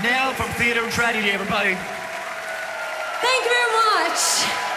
Nell from Theatre of Tragedy, everybody. Thank you very much.